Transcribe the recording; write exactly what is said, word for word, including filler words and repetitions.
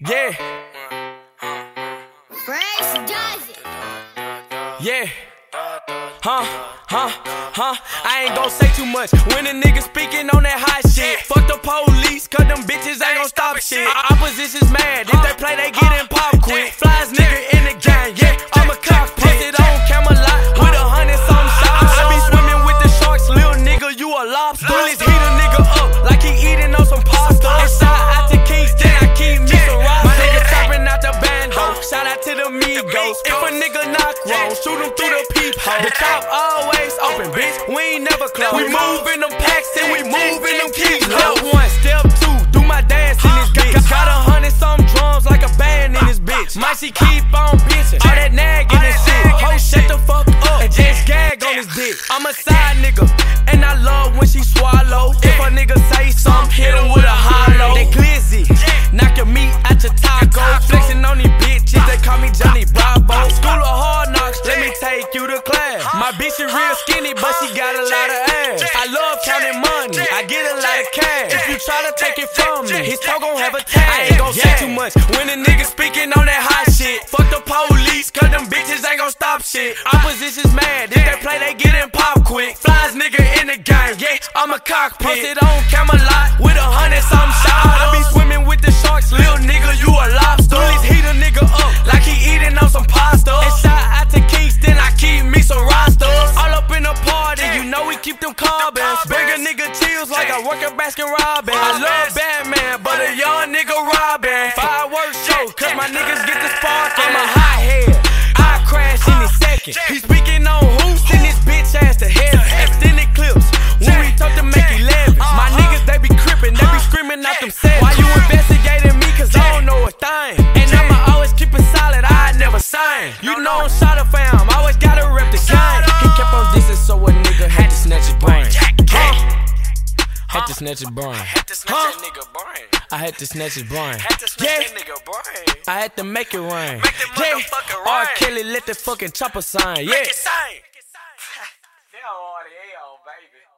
Yeah. Fresh does it. Yeah. Huh, huh, huh. I ain't gon' say too much when a nigga speaking on that hot shit. Fuck the police, cause them bitches ain't gon' stop shit. Our opposition's mad. If they play, they gettin' pop quick. Flies nigga in the gang, yeah. I'm a cop, posted on Camelot with a hundred something shots. I be swimming with the sharks, little nigga, you a lobster. Bullets heat a nigga up like he eating on some pasta. And shout out to Keys, then I keep me some roster. My nigga chopping out the bando, shout out to the Migos. If a nigga knock wrong, shoot him through the peephole. The top always open, bitch, we ain't never close. We move in them packs and we move in them keys. Step one, step two, do my dance in this bitch. Got a hundred some drums like a band in this bitch. Might she keep on bitching, all that nagging and shit. Ho, shut the fuck up and just gag on this dick. I'm a side nigga, and I love when she swallow. If a nigga say something, hit him with a hollow. They glizzy, knock your meat out your taco. Flexing on these bitches, they call me Johnny Bravo. School of hard knocks, let me take you to class. My bitch is real skinny, but she got a lot of ass. I love counting money, I get a lot of cash. If you try to take it from me, his talk gon' have a tag. I ain't gon' say too much when a nigga speaking on that hot shit. Fuck the police, cause them bitches ain't gon' stop shit. Opposition's mad, if they play, they gettin' pop quick. Flies nigga in the game, yeah, I'm a cockpit. Posted on Camelot with a hundred some shots. I be swimming with the sharks, little nigga, you a lobster. Bullies heat a nigga up like he eating on some pasta. And shout out to Kingston, I keep me some rosters. All up in the party, you know we keep them carbons. Bigger nigga chills like I work at Baskin Robbins. I love Batman, but a young nigga robbing. Fireworks show, cause my niggas get the spark. I'm a hot head, I crash in a second. He's speaking on who? Send this bitch ass to heaven. Extended clips, when we talk to make eleven. My niggas, they be crippin', they be screaming out them seven. Why you investigating me? Cause I don't know a thing. And I'ma always keep it solid, I never sign. You know I'm shot a fam, always gotta rep the gang. He kept on dissing, so a nigga had to snatch his brain. Had to snatch his brain. I had to snatch huh? that nigga brain. I had to snatch his brain. Had to snatch yeah. that nigga brain. I had to make it rain. Make that motherfucker yeah. rain. R. Kelly let the fucking chopper sign. Make yeah. It sign. They don't want it, baby.